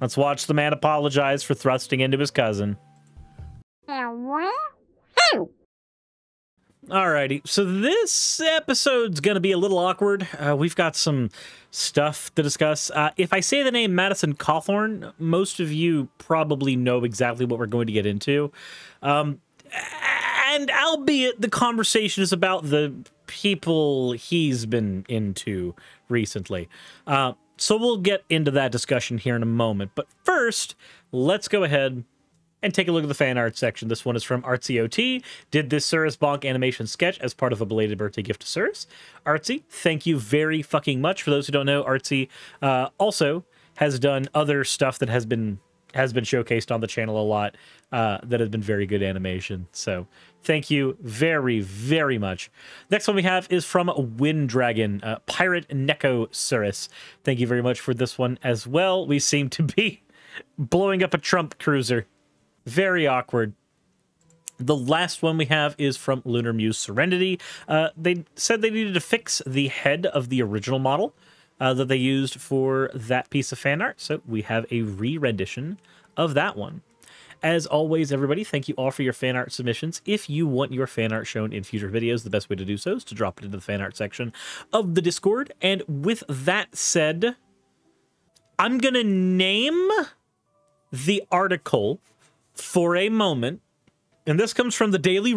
Let's watch the man apologize for thrusting into his cousin. Alrighty, so this episode's gonna be a little awkward. We've got some stuff to discuss. If I say the name Madison Cawthorn, most of you probably know exactly what we're going to get into. And albeit the conversation is about the people he's been into recently. So we'll get into that discussion here in a moment. But first, let's go ahead and take a look at the fan art section. This one is from ArtsyOT. Did this Suris Bonk animation sketch as part of a belated birthday gift to Suris. Artsy, thank you very fucking much. For those who don't know, Artsy also has done other stuff that has been showcased on the channel a lot that has been very good animation. So thank you very, very much. Next one we have is from Windragon, Pirate Neko Suris. Thank you very much for this one as well. We seem to be blowing up a Trump cruiser. Very awkward. The last one we have is from Lunar Muse Serenity. They said they needed to fix the head of the original model that they used for that piece of fan art. So we have a re-rendition of that one. As always, everybody, thank you all for your fan art submissions. If you want your fan art shown in future videos, the best way to do so is to drop it into the fan art section of the Discord. And with that said, I'm going to name the article for a moment, and this comes from the Daily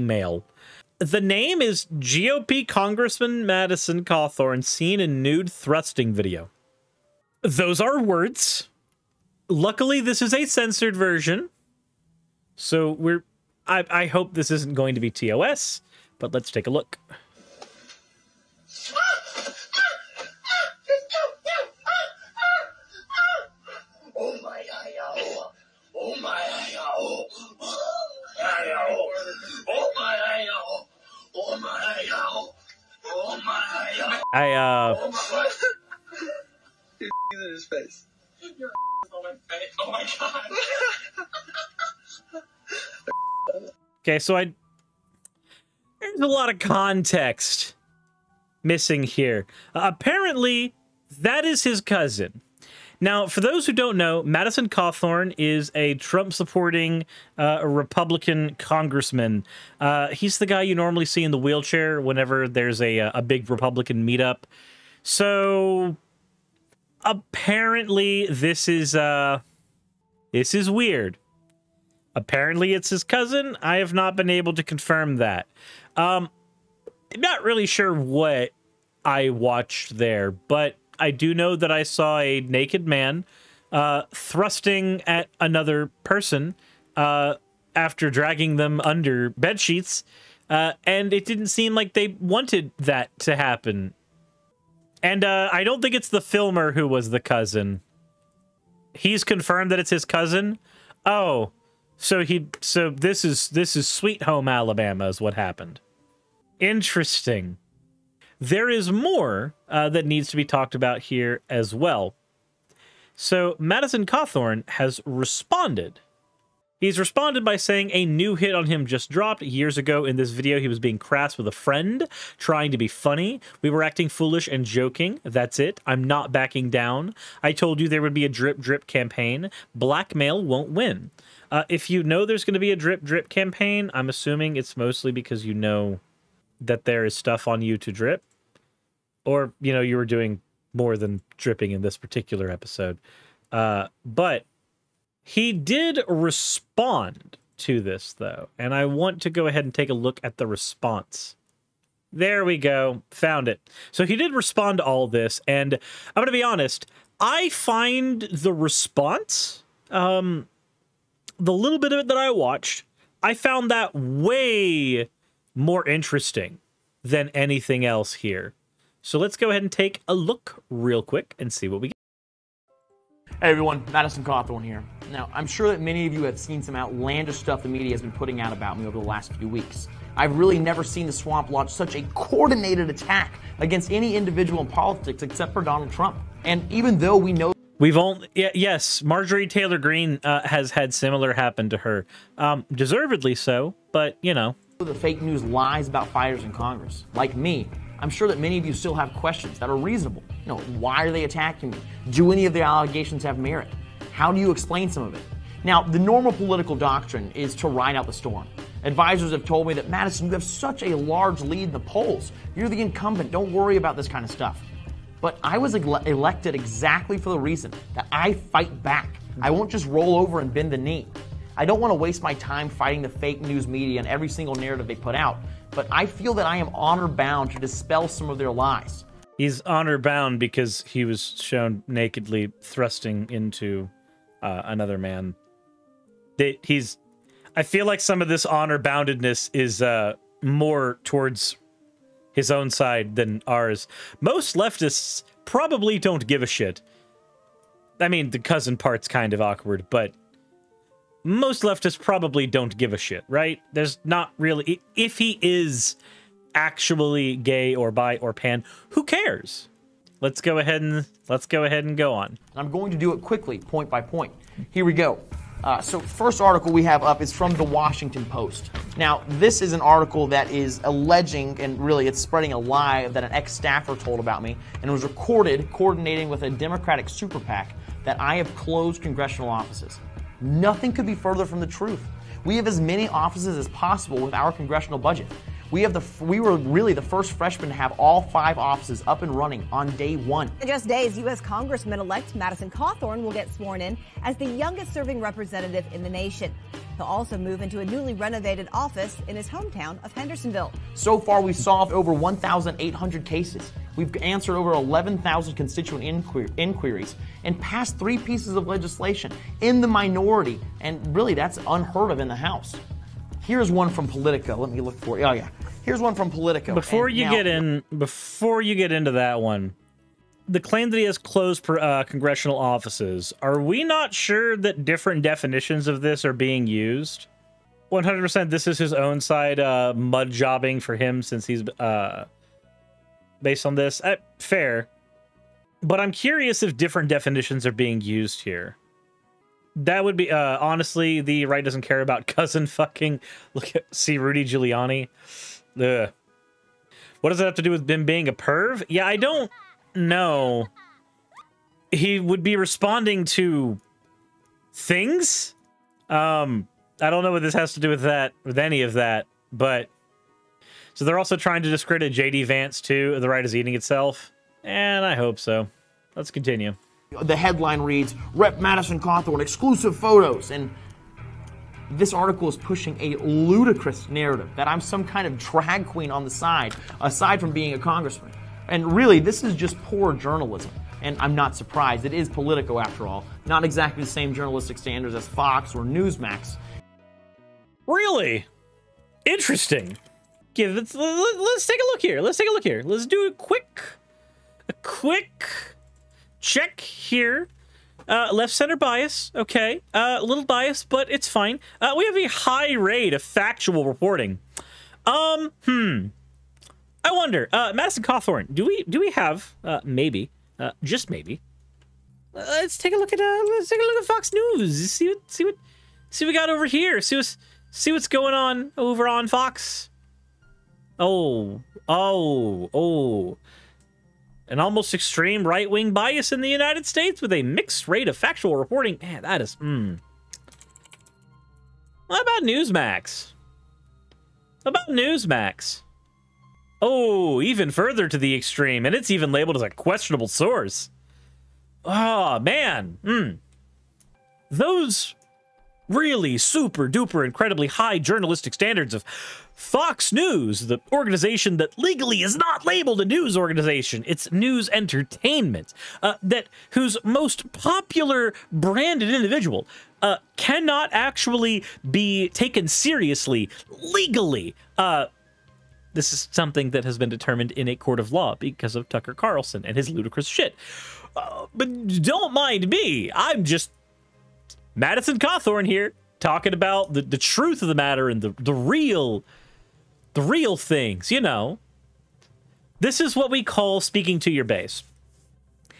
Mail. The name is GOP Congressman Madison Cawthorn seen in nude thrusting video. Those are words. Luckily, this is a censored version, so we're... I hope this isn't going to be TOS, but let's take a look. Okay, so there's a lot of context missing here. Apparently, that is his cousin. Now, for those who don't know, Madison Cawthorn is a Trump-supporting Republican congressman. He's the guy you normally see in the wheelchair whenever there's a big Republican meetup. So apparently, this is weird. Apparently, it's his cousin. I have not been able to confirm that. I'm not really sure what I watched there, but I do know that I saw a naked man thrusting at another person after dragging them under bedsheets, and it didn't seem like they wanted that to happen. And I don't think it's the filmer who was the cousin. He's confirmed that it's his cousin. Oh, so this is Sweet Home Alabama is what happened. Interesting. There is more that needs to be talked about here as well. So Madison Cawthorn has responded. He's responded by saying a new hit on him just dropped years ago. In this video, he was being crass with a friend, trying to be funny. We were acting foolish and joking. That's it. I'm not backing down. I told you there would be a drip-drip campaign. Blackmail won't win. If you know there's going to be a drip-drip campaign, I'm assuming it's mostly because you know that there is stuff on you to drip. Or, you know, you were doing more than dripping in this particular episode. But he did respond to this, though. And I want to go ahead and take a look at the response. There we go. Found it. So he did respond to all this. And I'm going to be honest, I find the response, the little bit of it that I watched, I found that way more interesting than anything else here. So let's go ahead and take a look real quick and see what we get. Hey everyone, Madison Cawthorn here. Now, I'm sure that many of you have seen some outlandish stuff the media has been putting out about me over the last few weeks. I've really never seen the swamp launch such a coordinated attack against any individual in politics except for Donald Trump. And even though we know... We've only... Yes, Marjorie Taylor Greene has had similar happen to her. Deservedly so, but, you know... The fake news lies about fires in Congress. Like me, I'm sure that many of you still have questions that are reasonable, You know, why are they attacking me? Do any of the allegations have merit? How do you explain some of it? Now, the normal political doctrine is to ride out the storm. Advisors have told me that, Madison, you have such a large lead in the polls. You're the incumbent. Don't worry about this kind of stuff. But I was elected exactly for the reason that I fight back. I won't just roll over and bend the knee. I don't want to waste my time fighting the fake news media and every single narrative they put out. But I feel that I am honor-bound to dispel some of their lies. He's honor-bound because he was shown nakedly thrusting into another man. I feel like some of this honor-boundedness is more towards his own side than ours. Most leftists probably don't give a shit. I mean, the cousin part's kind of awkward, but most leftists probably don't give a shit, right? There's not really... If he is actually gay or bi or pan, who cares? Let's go ahead and go on. I'm going to do it quickly, point by point. Here we go. So first article we have up is from The Washington Post. Now, this is an article that is alleging, and really it's spreading a lie that an ex-staffer told about me, and it was recorded coordinating with a Democratic super PAC that I have closed congressional offices. Nothing could be further from the truth. We have as many offices as possible with our congressional budget. We were really the first freshmen to have all 5 offices up and running on day 1. In just days, U.S. Congressman-elect Madison Cawthorn will get sworn in as the youngest-serving representative in the nation. He'll also move into a newly renovated office in his hometown of Hendersonville. So far, we've solved over 1,800 cases. We've answered over 11,000 constituent inquiries and passed 3 pieces of legislation in the minority, and really that's unheard of in the House. Here's one from Politico. Let me look for it. Oh, yeah. Here's one from Politico. Before you get into that one, the claim that he has closed congressional offices, are we not sure that different definitions of this are being used? 100% this is his own side mud jobbing for him since he's based on this. Fair. But I'm curious if different definitions are being used here. That would be, honestly, the right doesn't care about cousin fucking. See Rudy Giuliani. Ugh. What does that have to do with him being a perv? Yeah, I don't know. He would be responding to things. I don't know what this has to do with that, with any of that, but. So they're also trying to discredit J.D. Vance, too. The right is eating itself. And I hope so. Let's continue. The headline reads, Rep. Madison Cawthorn, exclusive photos. And this article is pushing a ludicrous narrative that I'm some kind of drag queen on the side, aside from being a congressman. And really, this is just poor journalism. And I'm not surprised. It is Politico, after all. Not exactly the same journalistic standards as Fox or Newsmax. Really? Interesting. Let's take a look here. Let's do a quick check here. Left center bias. Okay. A little bias, but it's fine. We have a high rate of factual reporting. I wonder, Madison Cawthorn, do we have, maybe, just maybe, let's take a look at Fox News. See what we got over here. See what's going on over on Fox. Oh. An almost extreme right-wing bias in the United States with a mixed rate of factual reporting. Man, that is... What about Newsmax? Oh, even further to the extreme, and it's even labeled as a questionable source. Oh, man. Those really super-duper incredibly high journalistic standards of... Fox News, the organization that legally is not labeled a news organization, it's news entertainment, whose most popular branded individual cannot actually be taken seriously legally. This is something that has been determined in a court of law because of Tucker Carlson and his ludicrous shit. But don't mind me. I'm just Madison Cawthorn here talking about the truth of the matter and the real things, you know. This is what we call speaking to your base.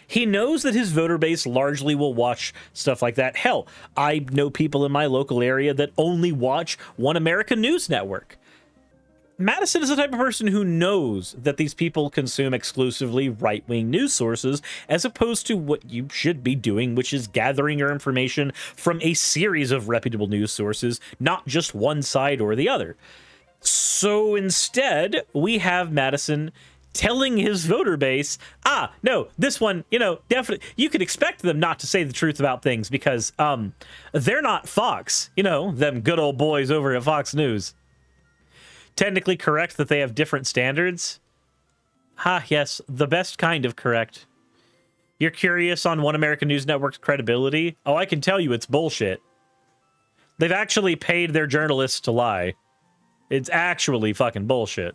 He knows that his voter base largely will watch stuff like that. Hell, I know people in my local area that only watch One American News Network. Madison is the type of person who knows that these people consume exclusively right-wing news sources, as opposed to what you should be doing, which is gathering your information from a series of reputable news sources, not just one side or the other. So instead, we have Madison telling his voter base, ah, no, this one, you know, definitely, you could expect them not to say the truth about things because they're not Fox, you know, them good old boys over at Fox News. Technically correct that they have different standards. Ah, yes, the best kind of correct. You're curious on One American News Network's credibility? Oh, I can tell you it's bullshit. They've actually paid their journalists to lie. It's actually fucking bullshit.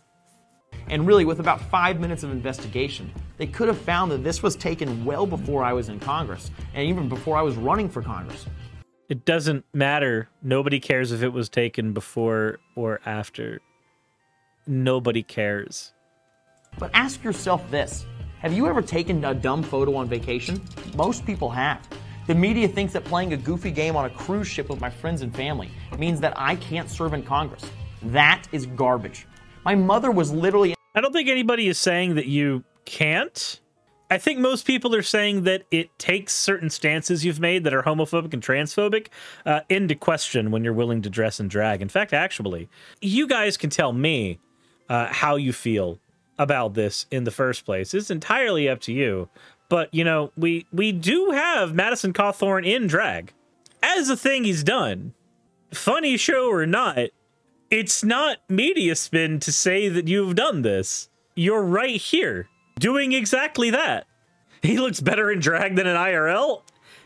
And really, with about 5 minutes of investigation, they could have found that this was taken well before I was in Congress, and even before I was running for Congress. It doesn't matter. Nobody cares if it was taken before or after. Nobody cares. But ask yourself this. Have you ever taken a dumb photo on vacation? Most people have. The media thinks that playing a goofy game on a cruise ship with my friends and family means that I can't serve in Congress. That is garbage. My mother was literally... I don't think anybody is saying that you can't. I think most people are saying that it takes certain stances you've made that are homophobic and transphobic into question when you're willing to dress in drag. In fact, actually, you guys can tell me how you feel about this in the first place. It's entirely up to you. But, you know, we do have Madison Cawthorn in drag as a thing he's done. Funny show or not, it's not media spin to say that you've done this. You're right here doing exactly that. He looks better in drag than in IRL.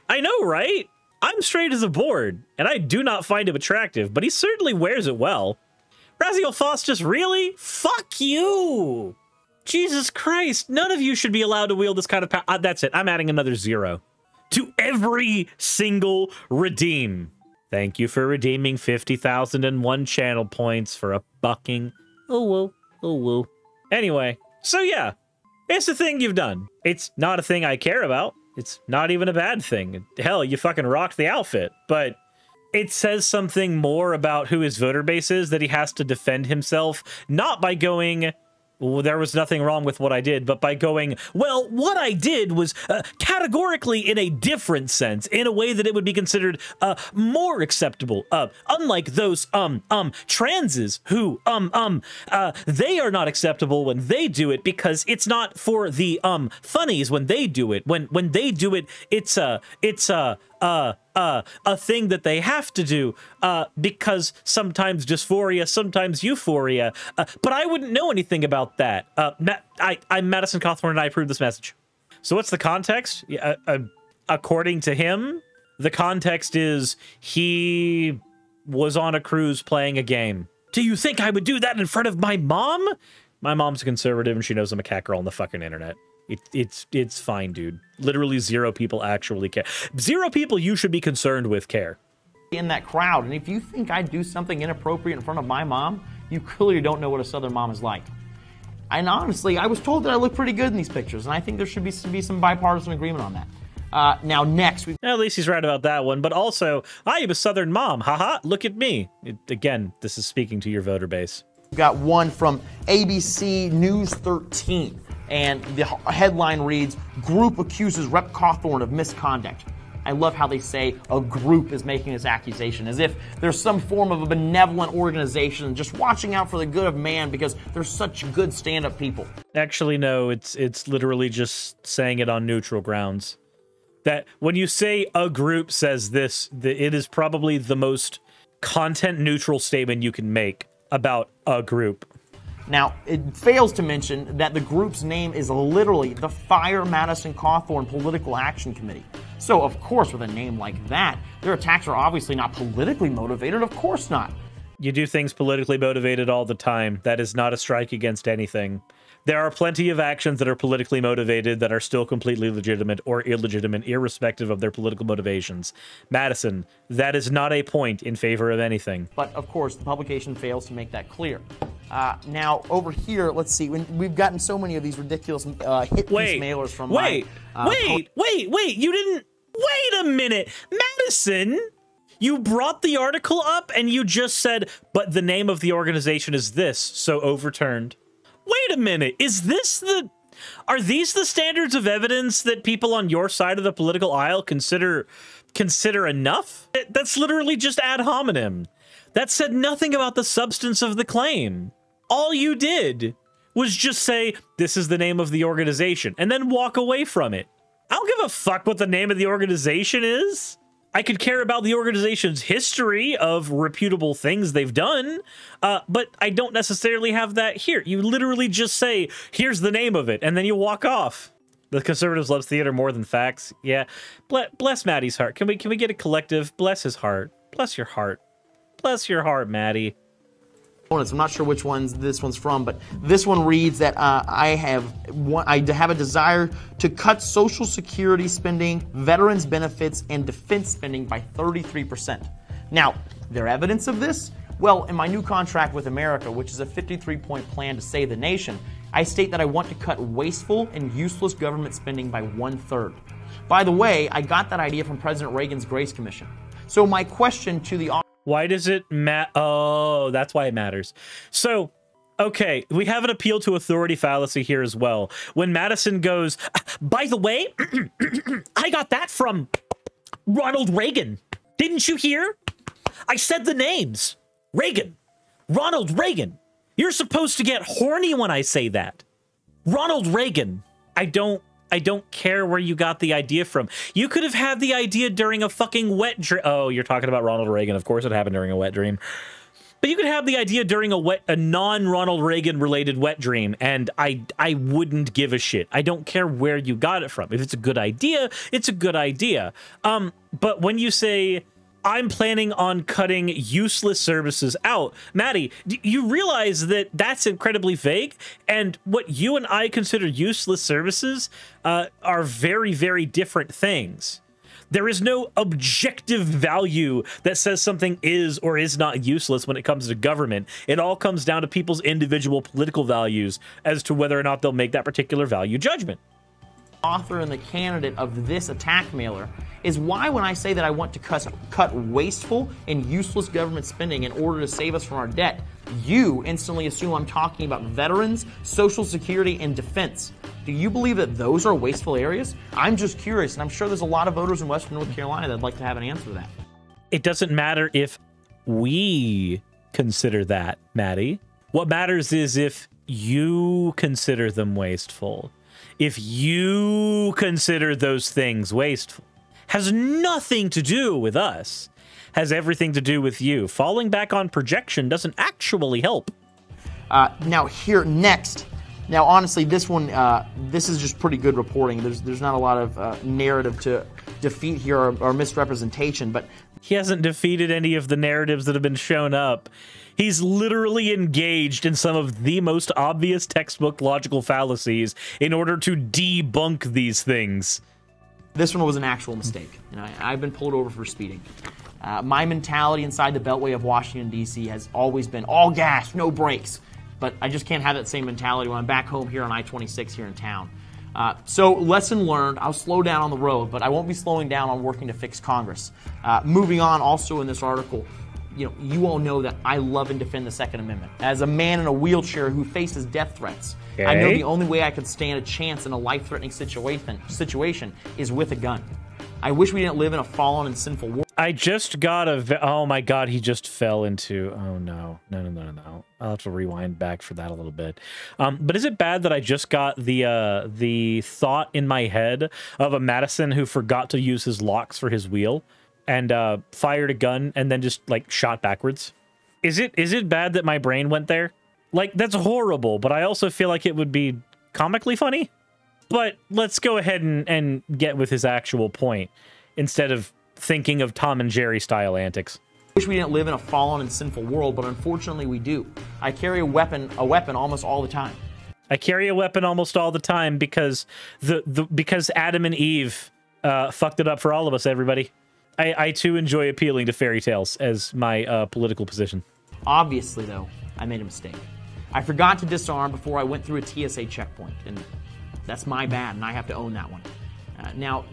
I know, right? I'm straight as a board, and I do not find him attractive, but he certainly wears it well. Raziel Foss just really? Fuck you! Jesus Christ, none of you should be allowed to wield this kind of power. That's it, I'm adding another zero to every single redeem. Thank you for redeeming 50,001 channel points for a bucking. Oh, woo. Oh, woo. Anyway, so yeah, it's a thing you've done. It's not a thing I care about. It's not even a bad thing. Hell, you fucking rocked the outfit. But it says something more about who his voter base is that he has to defend himself, not by going, well, there was nothing wrong with what I did, but by going, well, what I did was categorically in a different sense, in a way that it would be considered more acceptable. Unlike those transes who they are not acceptable when they do it because it's not for the funnies when they do it. When they do it, it's a thing that they have to do because sometimes dysphoria, sometimes euphoria. But I wouldn't know anything about that. I'm Madison Cawthorn, and I approve this message. So what's the context? According to him, the context is he was on a cruise playing a game. Do you think I would do that in front of my mom? My mom's a conservative, and she knows I'm a cat girl on the fucking internet. It's fine, dude. Literally zero people actually care. Zero people you should be concerned with care. In that crowd, and if you think I do something inappropriate in front of my mom, you clearly don't know what a Southern mom is like. And honestly, I was told that I look pretty good in these pictures, and I think there should be some bipartisan agreement on that. Now next, at least he's right about that one, but also, I am a Southern mom, haha, look at me. Again, this is speaking to your voter base. We've got one from ABC News 13. And the headline reads, group accuses Rep. Cawthorn of misconduct. I love how they say a group is making this accusation, as if there's some form of a benevolent organization just watching out for the good of man because they're such good stand-up people. Actually, no, it's literally just saying it on neutral grounds. That when you say a group says this, it is probably the most content-neutral statement you can make about a group. Now, it fails to mention that the group's name is literally the Fire Madison Cawthorn Political Action Committee. So, of course, with a name like that, their attacks are obviously not politically motivated. Of course not. You do things politically motivated all the time. That is not a strike against anything. There are plenty of actions that are politically motivated that are still completely legitimate or illegitimate, irrespective of their political motivations. Madison, that is not a point in favor of anything. But, of course, the publication fails to make that clear. Now, over here, let's see, we've gotten so many of these ridiculous hit piece mailers from Wait, you didn't... Wait a minute! Madison! You brought the article up and you just said, but the name of the organization is this, so overturned. Wait a minute, is this the... Are these the standards of evidence that people on your side of the political aisle consider enough? That's literally just ad hominem. That said nothing about the substance of the claim. All you did was just say, this is the name of the organization, and then walk away from it. I don't give a fuck what the name of the organization is. I could care about the organization's history of reputable things they've done, but I don't necessarily have that here. You literally just say, here's the name of it, and then you walk off. The Conservatives loves theater more than facts. Yeah. Bless Maddie's heart. Can we get a collective? Bless his heart. Bless your heart. Bless your heart, Maddie. I'm not sure which one's this one's from, but this one reads that I have a desire to cut Social Security spending, veterans benefits, and defense spending by 33%. Now, there evidence of this? Well, in my new contract with America, which is a 53-point plan to save the nation, I state that I want to cut wasteful and useless government spending by 1/3. By the way, I got that idea from President Reagan's Grace Commission. So my question to the audience. Why does it matter? Oh, that's why it matters. So, okay, we have an appeal to authority fallacy here as well. When Madison goes, by the way, I got that from Ronald Reagan. Didn't you hear? I said the names. Reagan. Ronald Reagan. You're supposed to get horny when I say that. Ronald Reagan. I don't care where you got the idea from. You could have had the idea during a fucking wet dream. Oh, you're talking about Ronald Reagan. Of course it happened during a wet dream. But you could have the idea during a non-Ronald Reagan related wet dream, and I wouldn't give a shit. I don't care where you got it from. If it's a good idea, it's a good idea. But when you say, I'm planning on cutting useless services out. Maddie, you realize that that's incredibly vague, and what you and I consider useless services are very, very different things. There is no objective value that says something is or is not useless when it comes to government. It all comes down to people's individual political values as to whether or not they'll make that particular value judgment. Author and the candidate of this attack mailer is why when I say that I want to cut wasteful and useless government spending in order to save us from our debt, you instantly assume I'm talking about veterans, Social Security, and defense. Do you believe that those are wasteful areas? I'm just curious, and I'm sure there's a lot of voters in Western North Carolina that'd like to have an answer to that. It doesn't matter if we consider that, Maddie. What matters is if you consider them wasteful. If you consider those things wasteful. Has nothing to do with us, has everything to do with you. Falling back on projection doesn't actually help. Now here next, now honestly this one, this is just pretty good reporting. There's not a lot of narrative to defeat here or misrepresentation, but he hasn't defeated any of the narratives that have been shown up. He's literally engaged in some of the most obvious textbook logical fallacies in order to debunk these things. This one was an actual mistake. You know, I've been pulled over for speeding. My mentality inside the Beltway of Washington, D.C. has always been all gas, no brakes. But I just can't have that same mentality when I'm back home here on I-26 here in town. So lesson learned, I'll slow down on the road, but I won't be slowing down on working to fix Congress. Moving on also in this article, you all know that I love and defend the Second Amendment. As a man in a wheelchair who faces death threats, okay. I know the only way I could stand a chance in a life-threatening situation is with a gun. I wish we didn't live in a fallen and sinful world. I just got a... Oh my god, he just fell into... Oh no. No, no, no, no. I'll have to rewind back for that a little bit. But is it bad that I just got the thought in my head of a Madison who forgot to use his locks for his wheel? And fired a gun and then just like shot backwards. Is it bad that my brain went there? Like, that's horrible, but I also feel like it would be comically funny. But let's go ahead and get with his actual point instead of thinking of Tom and Jerry style antics. I wish we didn't live in a fallen and sinful world, but unfortunately we do. I carry a weapon almost all the time. I carry a weapon almost all the time because because Adam and Eve fucked it up for all of us, everybody. I too enjoy appealing to fairy tales as my political position. Obviously, though, I made a mistake. I forgot to disarm before I went through a TSA checkpoint, and that's my bad, and I have to own that one. Now,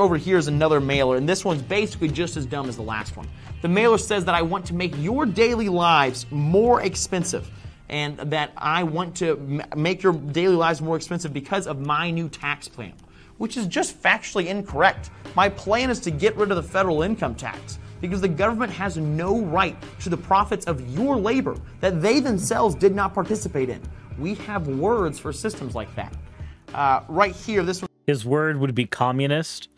over here is another mailer, and this one's basically just as dumb as the last one. The mailer says that I want to make your daily lives more expensive, and that I want to make your daily lives more expensive because of my new tax plan, which is just factually incorrect. My plan is to get rid of the federal income tax because the government has no right to the profits of your labor that they themselves did not participate in. We have words for systems like that. Right here, this one. His word would be communist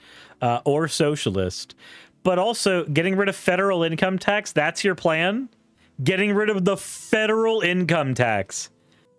or socialist, but also getting rid of federal income tax. That's your plan? Getting rid of the federal income tax.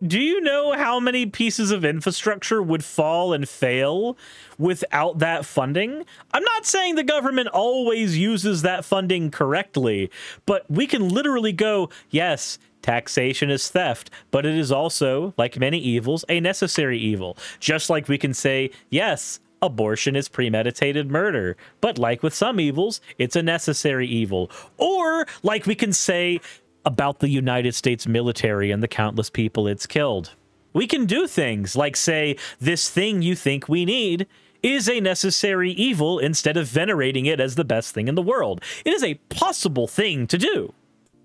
Do you know how many pieces of infrastructure would fall and fail without that funding? I'm not saying the government always uses that funding correctly, but we can literally go, yes, taxation is theft, but it is also, like many evils, a necessary evil. Just like we can say, yes, abortion is premeditated murder, but like with some evils, it's a necessary evil. Or like we can say about the United States military and the countless people it's killed. We can do things like say, this thing you think we need is a necessary evil instead of venerating it as the best thing in the world. It is a possible thing to do.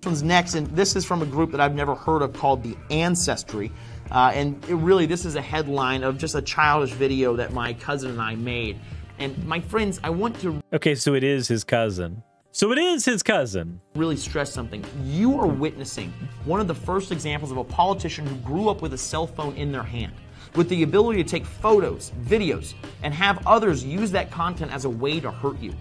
This one's next, and this is from a group that I've never heard of called The Ancestry. And this is a headline of just a childish video that my cousin and I made. And my friends, I want to... Okay, so it is his cousin. So it is his cousin. Really stress something. You are witnessing one of the first examples of a politician who grew up with a cell phone in their hand, with the ability to take photos, videos, and have others use that content as a way to hurt you.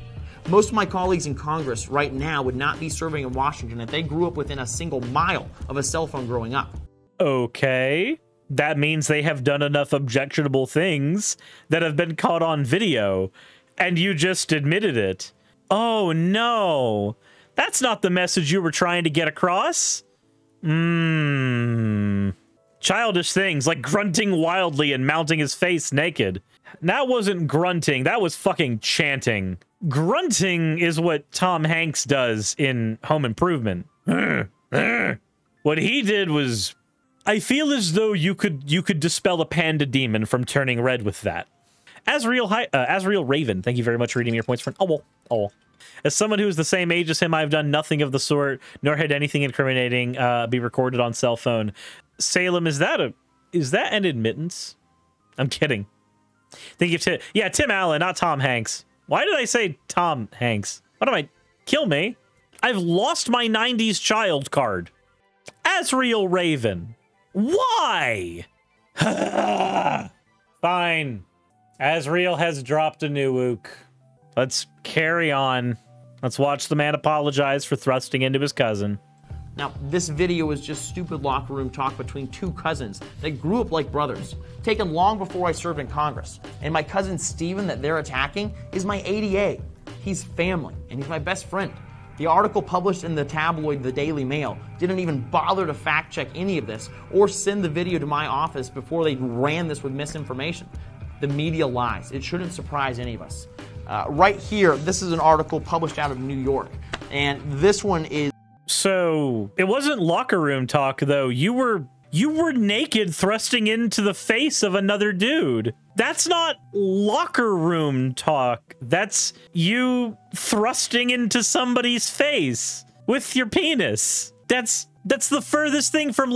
Most of my colleagues in Congress right now would not be serving in Washington if they grew up within a single mile of a cell phone growing up. Okay. That means they have done enough objectionable things that have been caught on video, and you just admitted it. Oh no, that's not the message you were trying to get across. Childish things like grunting wildly and mounting his face naked. That wasn't grunting, that was fucking chanting. Grunting is what Tom Hanks does in Home Improvement. What he did was, I feel as though you could dispel a panda demon from turning red with that. Asriel Raven, thank you very much for reading your points for an owl. As someone who is the same age as him, I've done nothing of the sort, nor had anything incriminating be recorded on cell phone. Salem, is that an admittance? I'm kidding. Think of Tim Allen, not Tom Hanks. Why did I say Tom Hanks? What am I? Kill me. I've lost my 90s child card. Asriel Raven. Why? Fine. Asriel has dropped a new ook. Let's carry on. Let's watch the man apologize for thrusting into his cousin. Now, this video is just stupid locker room talk between two cousins that grew up like brothers, taken long before I served in Congress. And my cousin Steven that they're attacking is my ADA. He's family, and he's my best friend. The article published in the tabloid The Daily Mail didn't even bother to fact check any of this or send the video to my office before they ran this with misinformation. The media lies. It shouldn't surprise any of us. Right here, this is an article published out of New York, and this one is... So, it wasn't locker room talk, though. You were naked thrusting into the face of another dude. That's not locker room talk. That's you thrusting into somebody's face with your penis. That's the furthest thing from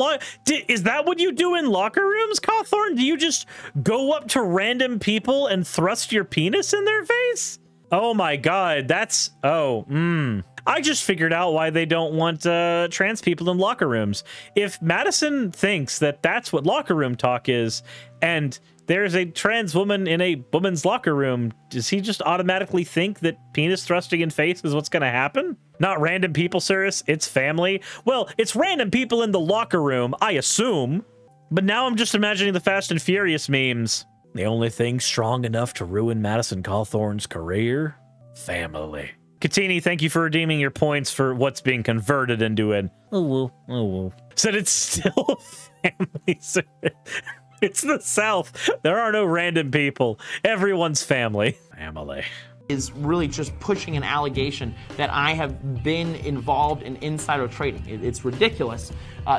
is that what you do in locker rooms, Cawthorn? Do you just go up to random people and thrust your penis in their face? Oh my god, that's... Oh, I just figured out why they don't want trans people in locker rooms. If Madison thinks that that's what locker room talk is, and there's a trans woman in a woman's locker room, does he just automatically think that penis thrusting in face is what's going to happen? Not random people, Cyrus. It's family. Well, it's random people in the locker room, I assume. But now I'm just imagining the Fast and Furious memes. The only thing strong enough to ruin Madison Cawthorn's career? Family. Katini, thank you for redeeming your points for what's being converted into an oh, woo. Said it's still family. It's the South. There are no random people. Everyone's family. Family. Is really just pushing an allegation that I have been involved in insider trading. It's ridiculous.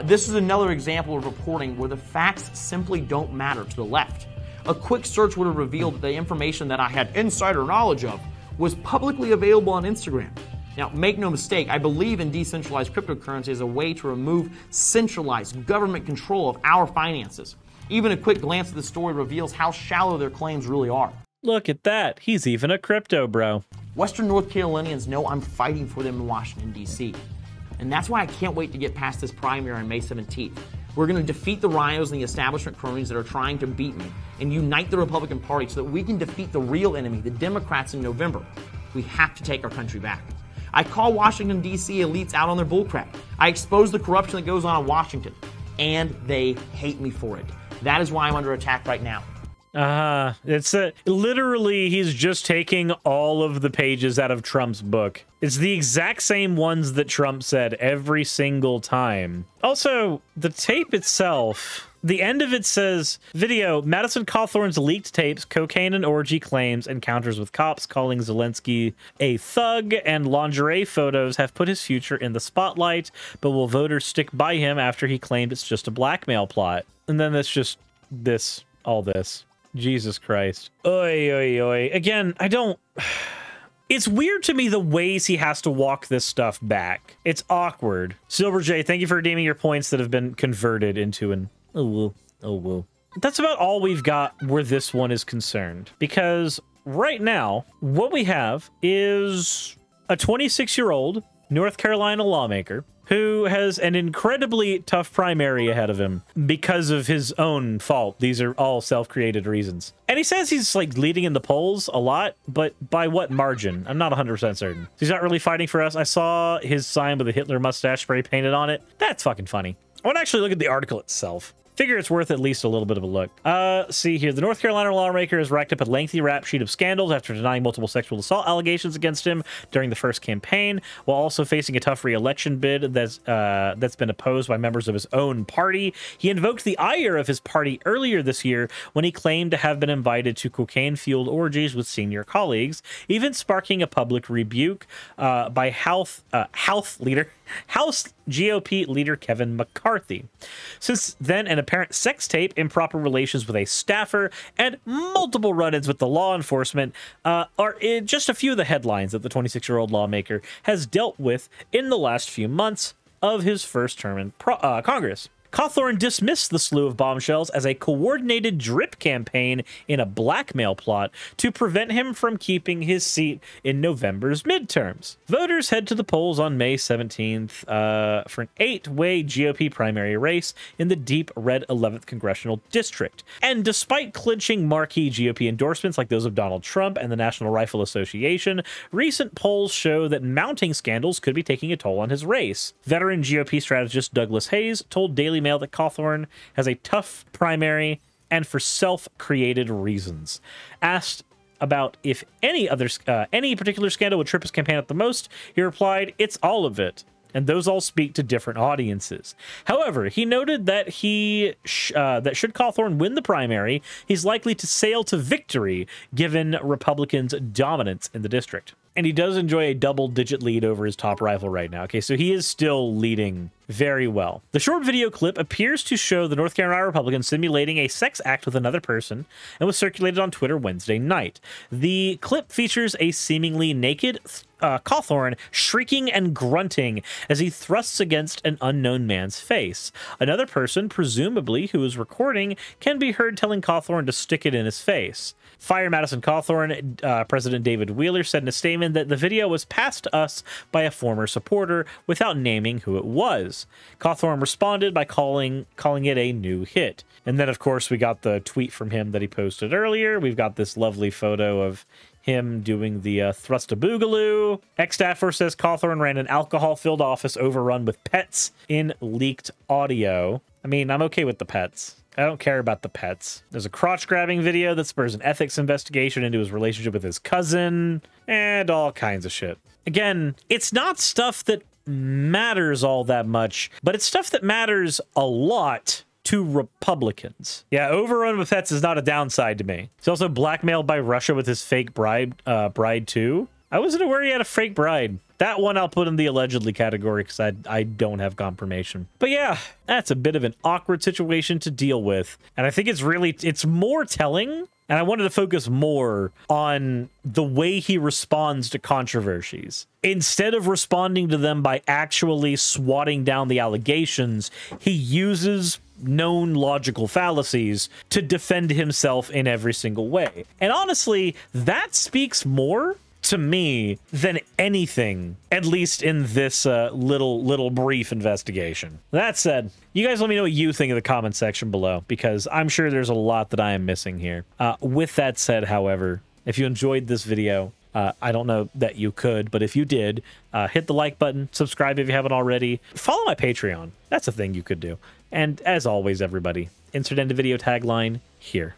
This is another example of reporting where the facts simply don't matter to the left. a quick search would have revealed that the information that I had insider knowledge of was publicly available on Instagram. Now, make no mistake, I believe in decentralized cryptocurrency as a way to remove centralized government control of our finances. Even a quick glance at the story reveals how shallow their claims really are. Look at that. He's even a crypto bro. Western North Carolinians know I'm fighting for them in Washington, D.C. And that's why I can't wait to get past this primary on May 17th. We're going to defeat the Rios and the establishment cronies that are trying to beat me and unite the Republican Party so that we can defeat the real enemy, the Democrats, in November. We have to take our country back. I call Washington, D.C. elites out on their bullcrap. I expose the corruption that goes on in Washington. And they hate me for it. That is why I'm under attack right now. It's literally he's just taking all of the pages out of Trump's book. It's the exact same ones that Trump said every single time. Also, the tape itself, the end of it says, video, Madison Cawthorn's leaked tapes, cocaine and orgy claims, encounters with cops, calling Zelensky a thug, and lingerie photos have put his future in the spotlight, but will voters stick by him after he claimed it's just a blackmail plot? And then that's just this, all this. Jesus Christ. Oy, oy, oy. Again, I don't... It's weird to me the ways he has to walk this stuff back. It's awkward. Silver J, thank you for redeeming your points that have been converted into an... Oh, woo. Oh, woo. That's about all we've got where this one is concerned. Because right now, what we have is a 26-year-old North Carolina lawmaker who has an incredibly tough primary ahead of him because of his own fault. These are all self-created reasons. And he says he's like leading in the polls a lot, but by what margin? I'm not 100% certain. He's not really fighting for us. I saw his sign with a Hitler mustache spray painted on it. That's fucking funny. I want to actually look at the article itself. Figure it's worth at least a little bit of a look. See here. The North Carolina lawmaker has racked up a lengthy rap sheet of scandals after denying multiple sexual assault allegations against him during the first campaign, while also facing a tough re-election bid that's been opposed by members of his own party. He invoked the ire of his party earlier this year when he claimed to have been invited to cocaine-fueled orgies with senior colleagues, even sparking a public rebuke by House GOP leader Kevin McCarthy. Since then, an apparent sex tape, improper relations with a staffer, and multiple run-ins with the law enforcement are just a few of the headlines that the 26-year-old lawmaker has dealt with in the last few months of his first term in Congress. Cawthorn dismissed the slew of bombshells as a coordinated drip campaign in a blackmail plot to prevent him from keeping his seat in November's midterms. Voters head to the polls on May 17th for an 8-way GOP primary race in the deep red 11th congressional district. And despite clinching marquee GOP endorsements like those of Donald Trump and the National Rifle Association, recent polls show that mounting scandals could be taking a toll on his race. Veteran GOP strategist Douglas Hayes told Daily Mail that Cawthorn has a tough primary and for self-created reasons. Asked about if any particular scandal would trip his campaign up the most, he replied, "It's all of it." And those all speak to different audiences. However, he noted that should Cawthorn win the primary, he's likely to sail to victory given Republicans' dominance in the district. And he does enjoy a double-digit lead over his top rival right now. Okay, so he is still leading very well. The short video clip appears to show the North Carolina Republican simulating a sex act with another person and was circulated on Twitter Wednesday night. The clip features a seemingly naked Cawthorn shrieking and grunting as he thrusts against an unknown man's face. Another person, presumably who is recording, can be heard telling Cawthorn to stick it in his face. Fire Madison Cawthorn, President David Wheeler said in a statement that the video was passed to us by a former supporter without naming who it was. Cawthorn responded by calling it a new hit. And then, of course, we got the tweet from him that he posted earlier. We've got this lovely photo of him doing the thrust-a-boogaloo. Ex-staffer says Cawthorn ran an alcohol-filled office overrun with pets in leaked audio. I mean, I'm okay with the pets. I don't care about the pets. There's a crotch-grabbing video that spurs an ethics investigation into his relationship with his cousin, and all kinds of shit. Again, it's not stuff that matters all that much, but it's stuff that matters a lot to Republicans. Yeah, overrun with pets is not a downside to me. He's also blackmailed by Russia with his fake bride too. I wasn't aware he had a fake bride. That one I'll put in the allegedly category because I don't have confirmation. But yeah, that's a bit of an awkward situation to deal with. And I think it's really, it's more telling. And I wanted to focus more on the way he responds to controversies. Instead of responding to them by actually swatting down the allegations, he uses known logical fallacies to defend himself in every single way. And honestly, that speaks more to me than anything, at least in this little brief investigation. That said, you guys let me know what you think in the comment section below, because I'm sure there's a lot that I am missing here. With that said, however, if you enjoyed this video, I don't know that you could, but if you did, hit the like button, subscribe if you haven't already, follow my Patreon. That's a thing you could do. And as always, everybody, insert end of video tagline here.